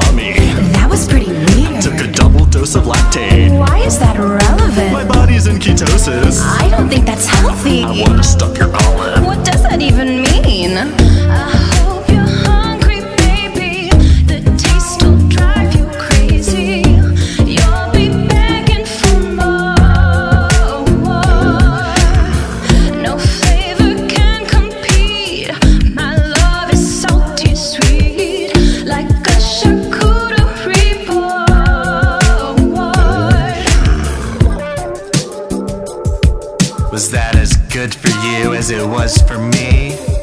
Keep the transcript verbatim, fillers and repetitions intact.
salami. That was pretty weird. Took a double dose of lactate. Why is that relevant? My body's in ketosis. I don't think that's healthy. I wanna stuff your olive. What does that even mean? Uh, Was that as good for you as it was for me?